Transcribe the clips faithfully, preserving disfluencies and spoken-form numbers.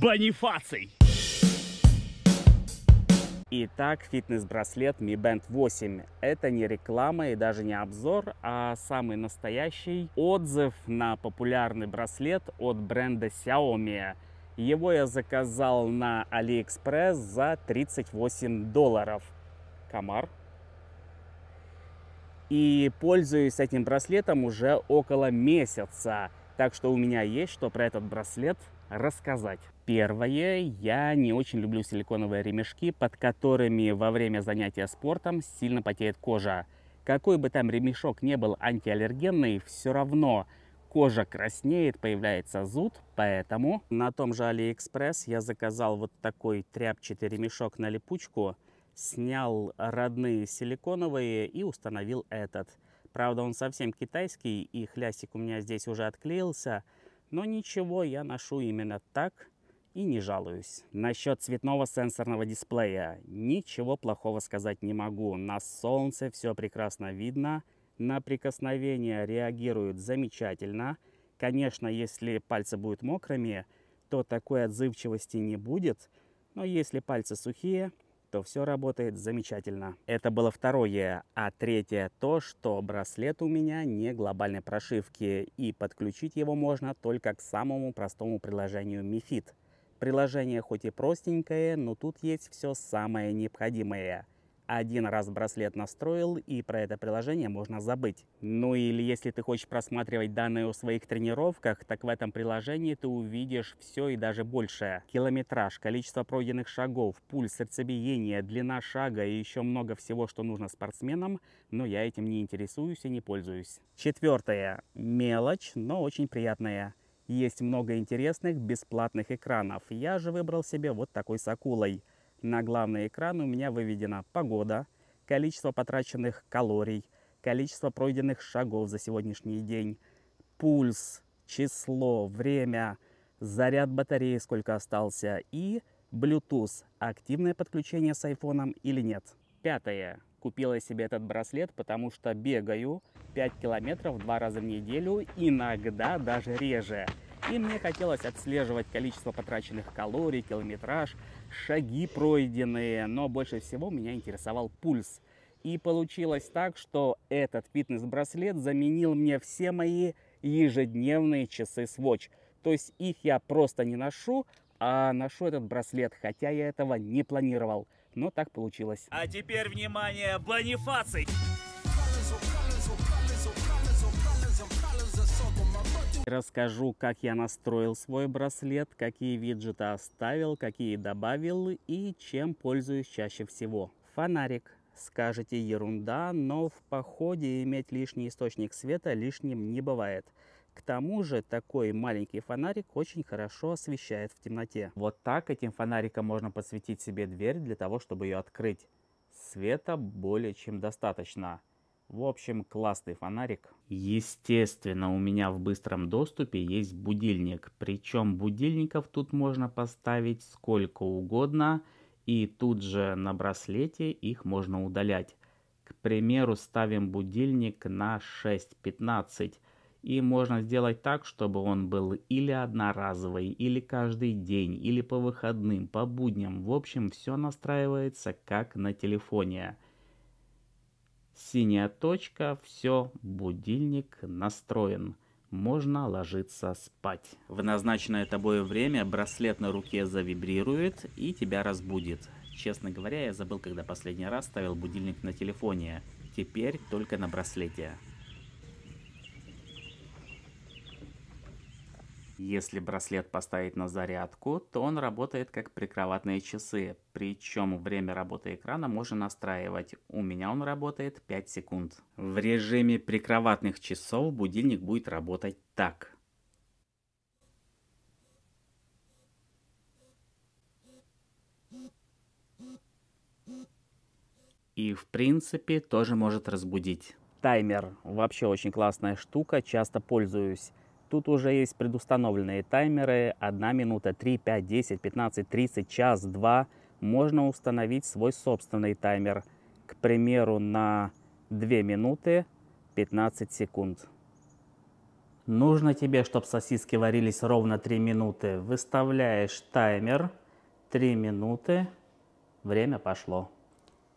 Бонифаций. Итак, фитнес-браслет ми бэнд восемь. Это не реклама и даже не обзор, а самый настоящий отзыв на популярный браслет от бренда Xiaomi. Его я заказал на AliExpress за тридцать восемь долларов. Комар. И пользуюсь этим браслетом уже около месяца. Так что у меня есть что про этот браслет рассказать. Первое, я не очень люблю силиконовые ремешки, под которыми во время занятия спортом сильно потеет кожа. Какой бы там ремешок не был антиаллергенный, все равно кожа краснеет, появляется зуд, поэтому на том же AliExpress я заказал вот такой тряпчатый ремешок на липучку, снял родные силиконовые и установил этот. Правда, он совсем китайский, и хлястик у меня здесь уже отклеился. Но ничего, я ношу именно так и не жалуюсь. Насчет цветного сенсорного дисплея. Ничего плохого сказать не могу. На солнце все прекрасно видно. На прикосновение реагирует замечательно. Конечно, если пальцы будут мокрыми, то такой отзывчивости не будет. Но если пальцы сухие, то все работает замечательно. Это было второе. А третье то, что браслет у меня не глобальной прошивки. И подключить его можно только к самому простому приложению Mi Fit. Приложение хоть и простенькое, но тут есть все самое необходимое. Один раз браслет настроил, и про это приложение можно забыть. Ну или если ты хочешь просматривать данные о своих тренировках, так в этом приложении ты увидишь все и даже больше. Километраж, количество пройденных шагов, пульс, сердцебиение, длина шага и еще много всего, что нужно спортсменам, но я этим не интересуюсь и не пользуюсь. Четвертое. Мелочь, но очень приятная. Есть много интересных бесплатных экранов. Я же выбрал себе вот такой с акулой. На главный экран у меня выведена погода, количество потраченных калорий, количество пройденных шагов за сегодняшний день, пульс, число, время, заряд батареи, сколько остался, и Bluetooth, активное подключение с айфоном или нет. Пятое. Купила я себе этот браслет, потому что бегаю пять километров два раза в неделю, иногда даже реже. И мне хотелось отслеживать количество потраченных калорий, километраж, шаги пройденные, но больше всего меня интересовал пульс. И получилось так, что этот фитнес-браслет заменил мне все мои ежедневные часы Swatch. То есть их я просто не ношу, а ношу этот браслет, хотя я этого не планировал. Но так получилось. А теперь, внимание, бонифаций! Расскажу, как я настроил свой браслет, какие виджеты оставил, какие добавил и чем пользуюсь чаще всего. Фонарик. Скажете, ерунда, но в походе иметь лишний источник света лишним не бывает. К тому же такой маленький фонарик очень хорошо освещает в темноте. Вот так этим фонариком можно подсветить себе дверь для того, чтобы ее открыть. Света более чем достаточно. В общем, классный фонарик. Естественно, у меня в быстром доступе есть будильник. Причем будильников тут можно поставить сколько угодно. И тут же на браслете их можно удалять. К примеру, ставим будильник на шесть пятнадцать. И можно сделать так, чтобы он был или одноразовый, или каждый день, или по выходным, по будням. В общем, все настраивается как на телефоне. Синяя точка, все, будильник настроен. Можно ложиться спать. В назначенное тобой время браслет на руке завибрирует и тебя разбудит. Честно говоря, я забыл, когда последний раз ставил будильник на телефоне. Теперь только на браслете. Если браслет поставить на зарядку, то он работает как прикроватные часы. Причем время работы экрана можно настраивать. У меня он работает пять секунд. В режиме прикроватных часов будильник будет работать так. И в принципе тоже может разбудить. Таймер. Вообще очень классная штука, часто пользуюсь. Тут уже есть предустановленные таймеры, одна минута, три, пять, десять, пятнадцать, тридцать, час, два. Можно установить свой собственный таймер, к примеру, на две минуты пятнадцать секунд. Нужно тебе, чтобы сосиски варились ровно три минуты. Выставляешь таймер. три минуты. Время пошло.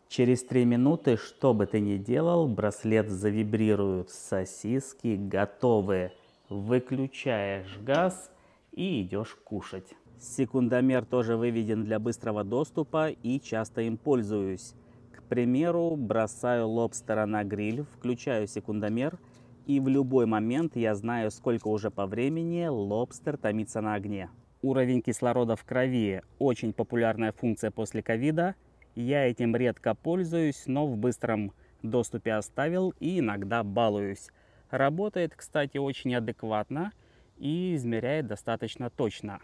Через три минуты, что бы ты ни делал, браслет завибрирует. Сосиски готовы. Выключаешь газ и идешь кушать. Секундомер тоже выведен для быстрого доступа и часто им пользуюсь. К примеру, бросаю лобстера на гриль, включаю секундомер, и в любой момент я знаю, сколько уже по времени лобстер томится на огне. Уровень кислорода в крови – очень популярная функция после ковида. Я этим редко пользуюсь, но в быстром доступе оставил и иногда балуюсь. Работает, кстати, очень адекватно и измеряет достаточно точно.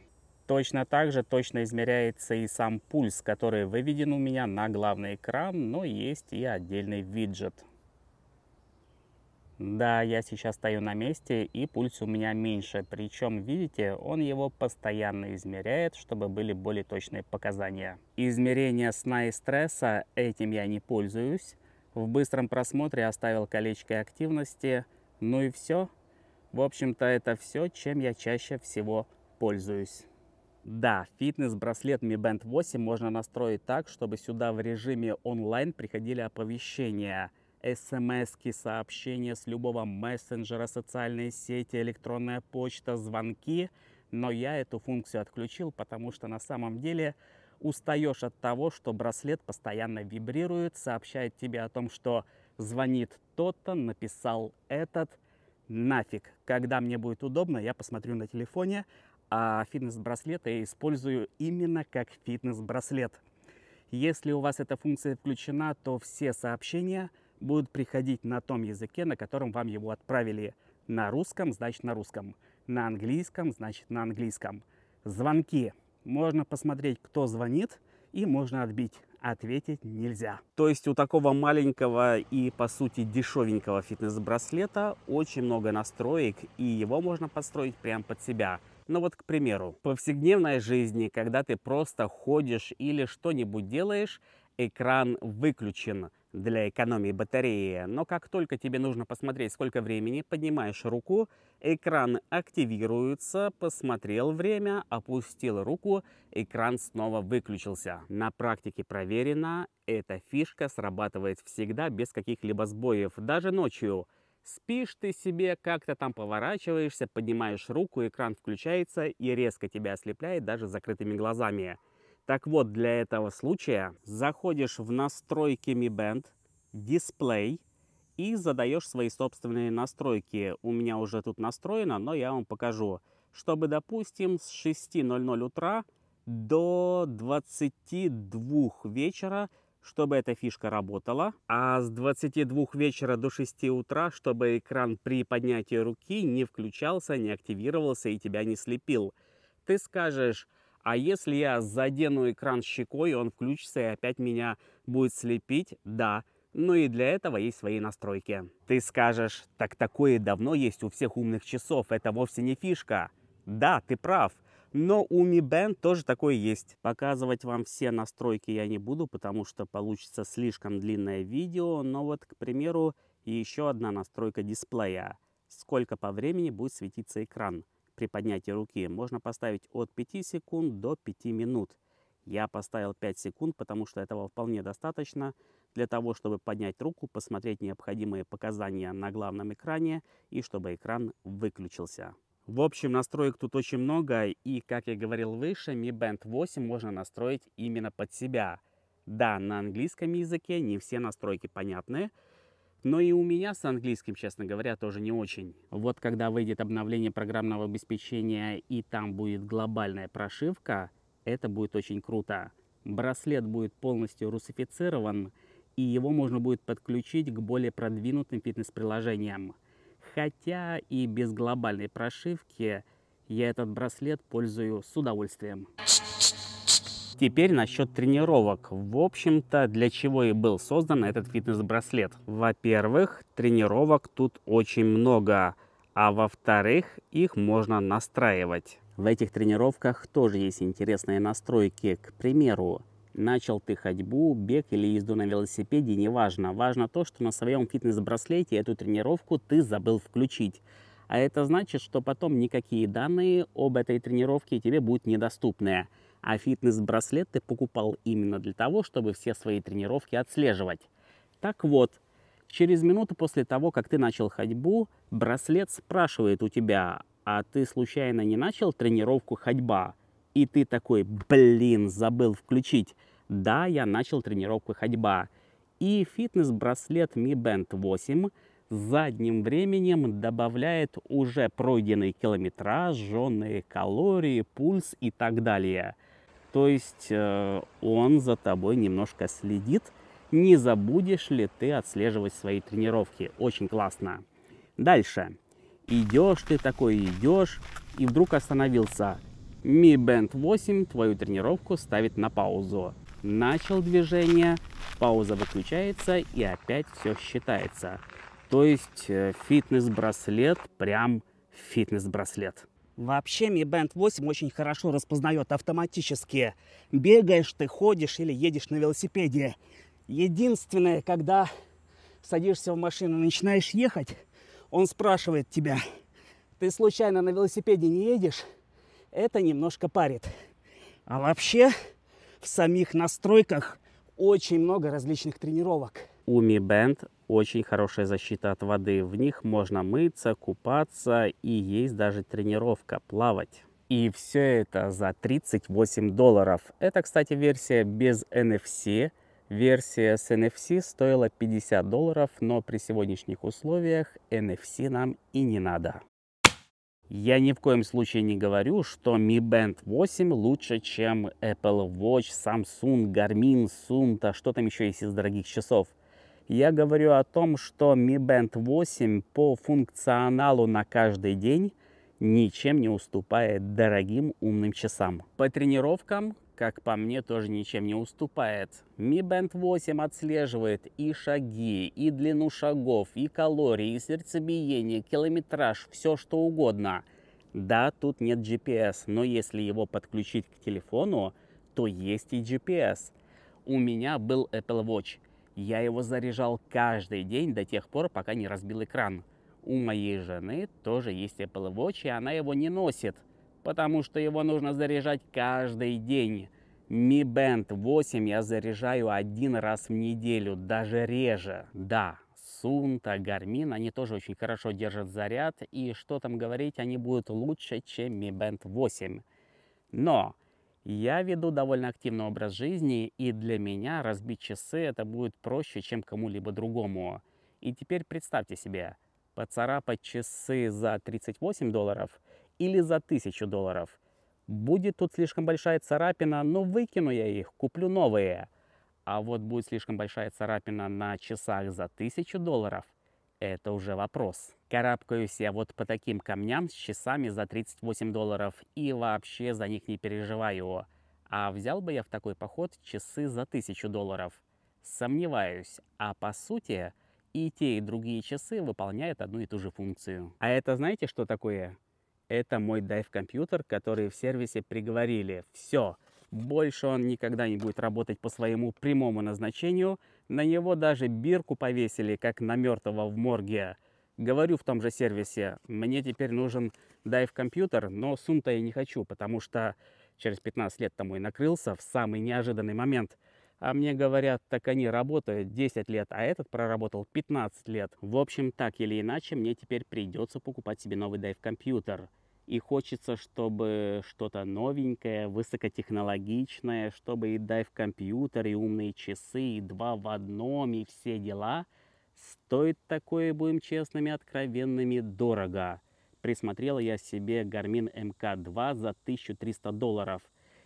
Точно так же точно измеряется и сам пульс, который выведен у меня на главный экран, но есть и отдельный виджет. Да, я сейчас стою на месте, и пульс у меня меньше. Причем, видите, он его постоянно измеряет, чтобы были более точные показания. Измерение сна и стресса, этим я не пользуюсь. В быстром просмотре оставил колечко активности. Ну и все. В общем-то, это все, чем я чаще всего пользуюсь. Да, фитнес-браслет ми бэнд восемь можно настроить так, чтобы сюда в режиме онлайн приходили оповещения, смс-ки, сообщения с любого мессенджера, социальные сети, электронная почта, звонки. Но я эту функцию отключил, потому что на самом деле устаешь от того, что браслет постоянно вибрирует, сообщает тебе о том, что звонит тот-то, написал этот. Нафиг. Когда мне будет удобно, я посмотрю на телефоне, а фитнес-браслет я использую именно как фитнес-браслет. Если у вас эта функция включена, то все сообщения будут приходить на том языке, на котором вам его отправили. На русском, значит на русском. На английском, значит на английском. Звонки. Можно посмотреть, кто звонит, и можно отбить. Ответить нельзя. То есть у такого маленького и, по сути, дешевенького фитнес-браслета очень много настроек, и его можно подстроить прямо под себя. Ну вот, к примеру, в повседневной жизни, когда ты просто ходишь или что-нибудь делаешь, экран выключен для экономии батареи. Но как только тебе нужно посмотреть, сколько времени, поднимаешь руку, экран активируется, посмотрел время, опустил руку, экран снова выключился. На практике проверено, эта фишка срабатывает всегда без каких-либо сбоев, даже ночью. Спишь ты себе, как-то там поворачиваешься, поднимаешь руку, экран включается и резко тебя ослепляет даже с закрытыми глазами. Так вот, для этого случая заходишь в настройки Mi Band, дисплей и задаешь свои собственные настройки. У меня уже тут настроено, но я вам покажу. Чтобы, допустим, с шести ноль-ноль утра до двадцати двух вечера, чтобы эта фишка работала, а с двадцати двух вечера до шести утра, чтобы экран при поднятии руки не включался, не активировался и тебя не слепил. Ты скажешь, а если я задену экран щекой, он включится и опять меня будет слепить? Да, но и для этого есть свои настройки. Ты скажешь, так такое давно есть у всех умных часов, это вовсе не фишка. Да, ты прав. Но у Mi Band тоже такое есть. Показывать вам все настройки я не буду, потому что получится слишком длинное видео. Но вот, к примеру, еще одна настройка дисплея. Сколько по времени будет светиться экран при поднятии руки. Можно поставить от пяти секунд до пяти минут. Я поставил пять секунд, потому что этого вполне достаточно для того, чтобы поднять руку, посмотреть необходимые показания на главном экране и чтобы экран выключился. В общем, настроек тут очень много, и, как я говорил выше, ми бэнд восемь можно настроить именно под себя. Да, на английском языке не все настройки понятны, но и у меня с английским, честно говоря, тоже не очень. Вот когда выйдет обновление программного обеспечения и там будет глобальная прошивка, это будет очень круто. Браслет будет полностью русифицирован, и его можно будет подключить к более продвинутым фитнес-приложениям. Хотя и без глобальной прошивки я этот браслет пользую с удовольствием. Теперь насчет тренировок. В общем-то, для чего и был создан этот фитнес-браслет. Во-первых, тренировок тут очень много. А во-вторых, их можно настраивать. В этих тренировках тоже есть интересные настройки. К примеру, начал ты ходьбу, бег или езду на велосипеде, неважно. Важно то, что на своем фитнес-браслете эту тренировку ты забыл включить. А это значит, что потом никакие данные об этой тренировке тебе будут недоступны. А фитнес-браслет ты покупал именно для того, чтобы все свои тренировки отслеживать. Так вот, через минуту после того, как ты начал ходьбу, браслет спрашивает у тебя, а ты случайно не начал тренировку ходьба? И ты такой, блин, забыл включить. Да, я начал тренировку ходьба. И фитнес-браслет ми бэнд восемь задним временем добавляет уже пройденный километраж, жженные калории, пульс и так далее. То есть э, он за тобой немножко следит. Не забудешь ли ты отслеживать свои тренировки? Очень классно. Дальше. Идешь ты такой, идешь, и вдруг остановился. ми бэнд восемь твою тренировку ставит на паузу. Начал движение, пауза выключается и опять все считается. То есть фитнес-браслет, прям фитнес-браслет. Вообще ми бэнд восемь очень хорошо распознает автоматически, бегаешь ты, ходишь или едешь на велосипеде. Единственное, когда садишься в машину и начинаешь ехать, он спрашивает тебя, ты случайно на велосипеде не едешь? Это немножко парит. А вообще в самих настройках очень много различных тренировок. У Mi Band очень хорошая защита от воды. В них можно мыться, купаться и есть даже тренировка плавать. И все это за тридцать восемь долларов. Это, кстати, версия без эн эф си. Версия с эн эф си стоила пятьдесят долларов, но при сегодняшних условиях эн эф си нам и не надо. Я ни в коем случае не говорю, что ми бэнд восемь лучше, чем Apple Watch, Samsung, Garmin, Suunto, что там еще есть из дорогих часов. Я говорю о том, что ми бэнд восемь по функционалу на каждый день ничем не уступает дорогим умным часам. По тренировкам, как по мне, тоже ничем не уступает. ми бэнд восемь отслеживает и шаги, и длину шагов, и калории, и сердцебиение, километраж, все что угодно. Да, тут нет джи пи эс, но если его подключить к телефону, то есть и джи пи эс. У меня был Apple Watch. Я его заряжал каждый день до тех пор, пока не разбил экран. У моей жены тоже есть Apple Watch, и она его не носит, потому что его нужно заряжать каждый день. ми бэнд восемь я заряжаю один раз в неделю, даже реже. Да, Suunto, Garmin, они тоже очень хорошо держат заряд, и что там говорить, они будут лучше, чем ми бэнд восемь. Но я веду довольно активный образ жизни, и для меня разбить часы это будет проще, чем кому-либо другому. И теперь представьте себе, поцарапать часы за тридцать восемь долларов или за тысячу долларов. Будет тут слишком большая царапина, но выкину я их, куплю новые. А вот будет слишком большая царапина на часах за тысячу долларов, это уже вопрос. Карабкаюсь я вот по таким камням с часами за тридцать восемь долларов и вообще за них не переживаю. А взял бы я в такой поход часы за тысячу долларов? Сомневаюсь, а по сути и те, и другие часы выполняют одну и ту же функцию. А это знаете, что такое? Это мой дайв-компьютер, который в сервисе приговорили. Все, больше он никогда не будет работать по своему прямому назначению. На него даже бирку повесили, как на мертвого в морге. Говорю в том же сервисе, мне теперь нужен дайв-компьютер, но Suunto я не хочу, потому что через пятнадцать лет тому и накрылся в самый неожиданный момент. А мне говорят, так они работают десять лет, а этот проработал пятнадцать лет. В общем, так или иначе, мне теперь придется покупать себе новый дайв-компьютер. И хочется, чтобы что-то новенькое, высокотехнологичное, чтобы и дайв-компьютер, и умные часы, и два в одном, и все дела. Стоит такое, будем честными, откровенными, дорого. Присмотрел я себе Garmin эм ка два за тысячу триста долларов.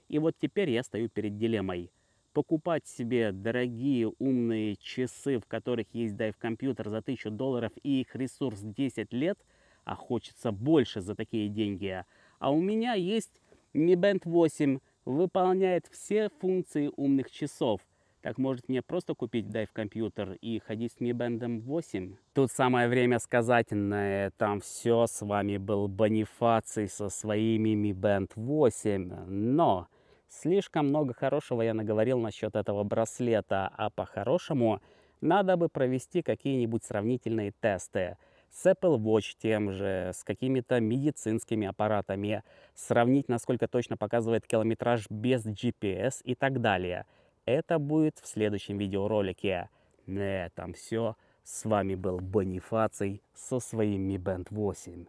И вот теперь я стою перед дилеммой. Покупать себе дорогие умные часы, в которых есть дайв-компьютер за тысячу долларов и их ресурс десять лет, а хочется больше за такие деньги. А у меня есть ми бэнд восемь, выполняет все функции умных часов. Так может мне просто купить дайв-компьютер и ходить с ми бэнд восемь? Тут самое время сказать на этом все. С вами был Бонифаций со своими ми бэнд восемь, но... Слишком много хорошего я наговорил насчет этого браслета, а по-хорошему надо бы провести какие-нибудь сравнительные тесты. с Apple Watch тем же, с какими-то медицинскими аппаратами, сравнить, насколько точно показывает километраж без джи пи эс и так далее. Это будет в следующем видеоролике. На этом все. С вами был Бонифаций со своим Mi Band восемь.